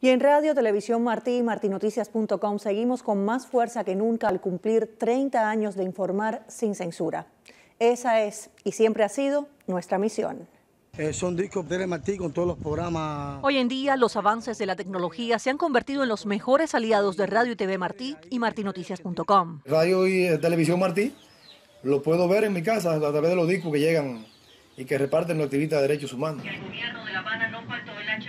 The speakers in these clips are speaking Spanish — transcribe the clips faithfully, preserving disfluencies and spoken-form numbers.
Y en Radio Televisión Martí y Martinoticias punto com seguimos con más fuerza que nunca al cumplir treinta años de informar sin censura. Esa es y siempre ha sido nuestra misión. Eh, son discos de Martí con todos los programas. Hoy en día los avances de la tecnología se han convertido en los mejores aliados de Radio y T V Martí y Martinoticias punto com. Radio y eh, Televisión Martí lo puedo ver en mi casa a través de los discos que llegan y que reparten los activistas de derechos humanos.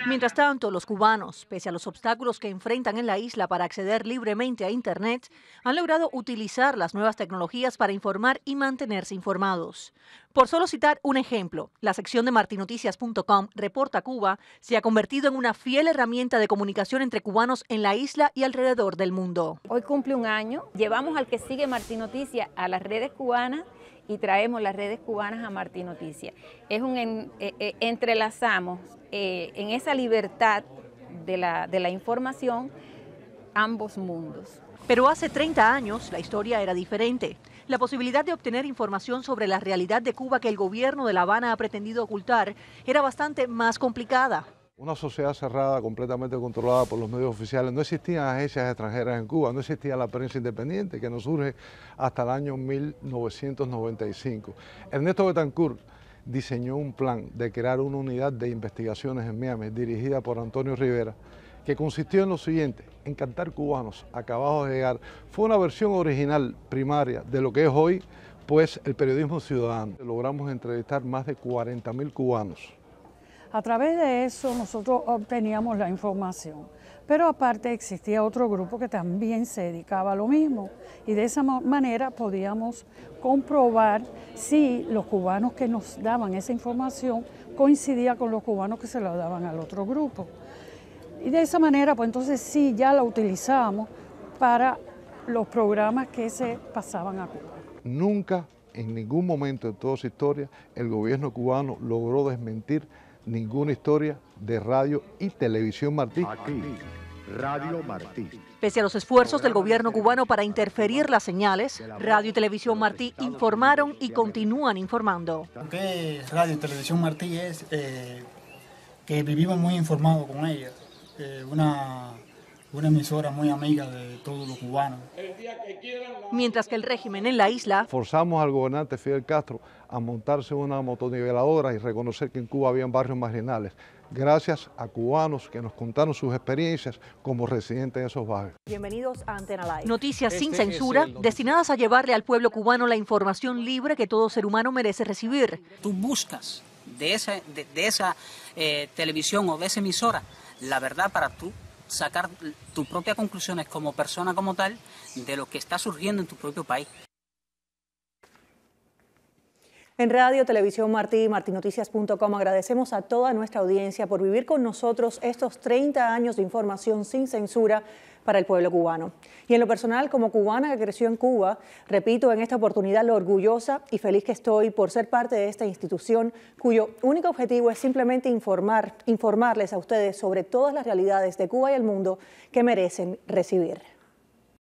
Mientras tanto, los cubanos, pese a los obstáculos que enfrentan en la isla para acceder libremente a Internet, han logrado utilizar las nuevas tecnologías para informar y mantenerse informados. Por solo citar un ejemplo, la sección de Martinoticias punto com, Reporta Cuba, se ha convertido en una fiel herramienta de comunicación entre cubanos en la isla y alrededor del mundo. Hoy cumple un año, llevamos al que sigue Martinoticias a las redes cubanas y traemos las redes cubanas a Martinoticias. Es un en, eh, entrelazamos eh, en esa libertad de la, de la información ambos mundos. Pero hace treinta años la historia era diferente. La posibilidad de obtener información sobre la realidad de Cuba que el gobierno de La Habana ha pretendido ocultar era bastante más complicada. Una sociedad cerrada, completamente controlada por los medios oficiales. No existían agencias extranjeras en Cuba, no existía la prensa independiente que nos surge hasta el año mil novecientos noventa y cinco. Ernesto Betancourt diseñó un plan de crear una unidad de investigaciones en Miami dirigida por Antonio Rivera, que consistió en lo siguiente: encantar cubanos acabados de llegar. Fue una versión original, primaria, de lo que es hoy pues el periodismo ciudadano. Logramos entrevistar más de cuarenta mil cubanos. A través de eso nosotros obteníamos la información, pero aparte existía otro grupo que también se dedicaba a lo mismo y de esa manera podíamos comprobar si los cubanos que nos daban esa información coincidía con los cubanos que se la daban al otro grupo. Y de esa manera, pues entonces sí, ya la utilizábamos para los programas que se pasaban a Cuba. Nunca, en ningún momento de toda su historia, el gobierno cubano logró desmentir ninguna historia de Radio y Televisión Martí. Aquí, Radio Martí. Pese a los esfuerzos del gobierno cubano para interferir las señales, Radio y Televisión Martí informaron y continúan informando. Lo que es Radio y Televisión Martí es eh, que vivimos muy informados con ella. Eh, una... Una emisora muy amiga de todos los cubanos. Mientras que el régimen en la isla... Forzamos al gobernante Fidel Castro a montarse una motoniveladora y reconocer que en Cuba había barrios marginales, gracias a cubanos que nos contaron sus experiencias como residentes de esos barrios. Bienvenidos a Antena Live. Noticias este sin censura, el... destinadas a llevarle al pueblo cubano la información libre que todo ser humano merece recibir. Tú buscas de esa, de, de esa eh, televisión o de esa emisora la verdad para tú sacar tus propias conclusiones como persona, como tal, de lo que está surgiendo en tu propio país. En Radio, Televisión Martí y Martinoticias punto com agradecemos a toda nuestra audiencia por vivir con nosotros estos treinta años de información sin censura para el pueblo cubano. Y en lo personal, como cubana que creció en Cuba, repito en esta oportunidad lo orgullosa y feliz que estoy por ser parte de esta institución cuyo único objetivo es simplemente informar, informarles a ustedes sobre todas las realidades de Cuba y el mundo que merecen recibir.